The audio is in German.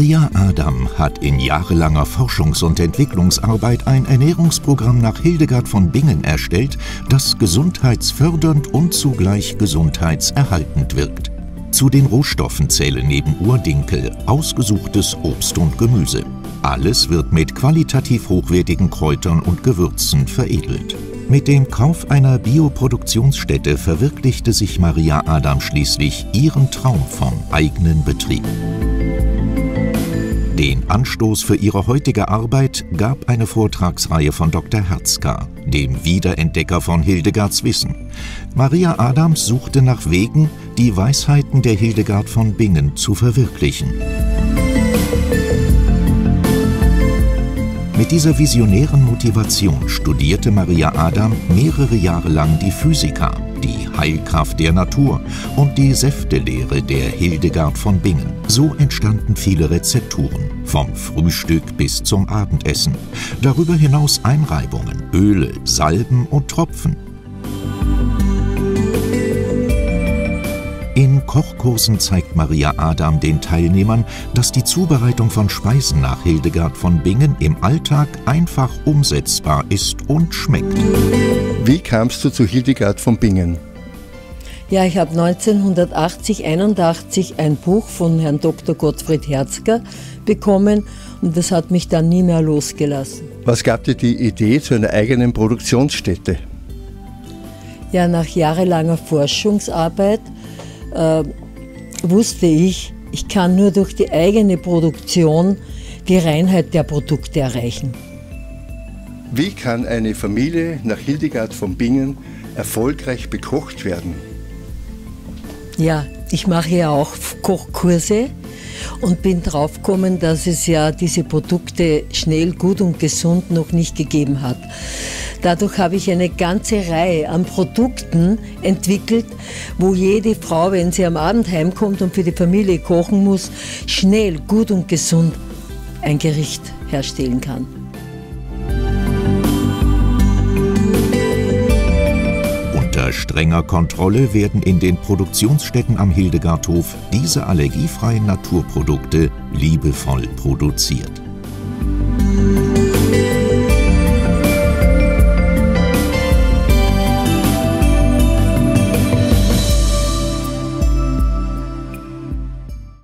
Maria Adam hat in jahrelanger Forschungs- und Entwicklungsarbeit ein Ernährungsprogramm nach Hildegard von Bingen erstellt, das gesundheitsfördernd und zugleich gesundheitserhaltend wirkt. Zu den Rohstoffen zählen neben Urdinkel ausgesuchtes Obst und Gemüse. Alles wird mit qualitativ hochwertigen Kräutern und Gewürzen veredelt. Mit dem Kauf einer Bioproduktionsstätte verwirklichte sich Maria Adam schließlich ihren Traum vom eigenen Betrieb. Den Anstoß für ihre heutige Arbeit gab eine Vortragsreihe von Dr. Hertzka, dem Wiederentdecker von Hildegards Wissen. Maria Adams suchte nach Wegen, die Weisheiten der Hildegard von Bingen zu verwirklichen. Mit dieser visionären Motivation studierte Maria Adam mehrere Jahre lang die Physika, die Heilkraft der Natur und die Säftelehre der Hildegard von Bingen. So entstanden viele Rezepturen, vom Frühstück bis zum Abendessen. Darüber hinaus Einreibungen, Öle, Salben und Tropfen. In Kochkursen zeigt Maria Adam den Teilnehmern, dass die Zubereitung von Speisen nach Hildegard von Bingen im Alltag einfach umsetzbar ist und schmeckt. Wie kamst du zu Hildegard von Bingen? Ja, ich habe 1980/81 ein Buch von Herrn Dr. Gottfried Hertzka bekommen und das hat mich dann nie mehr losgelassen. Was gab dir die Idee zu einer eigenen Produktionsstätte? Ja, nach jahrelanger Forschungsarbeit wusste ich, ich kann nur durch die eigene Produktion die Reinheit der Produkte erreichen. Wie kann eine Familie nach Hildegard von Bingen erfolgreich bekocht werden? Ja, ich mache ja auch Kochkurse und bin drauf gekommen, dass es ja diese Produkte schnell, gut und gesund noch nicht gegeben hat. Dadurch habe ich eine ganze Reihe an Produkten entwickelt, wo jede Frau, wenn sie am Abend heimkommt und für die Familie kochen muss, schnell, gut und gesund ein Gericht herstellen kann. Unter strenger Kontrolle werden in den Produktionsstätten am Hildegardhof diese allergiefreien Naturprodukte liebevoll produziert.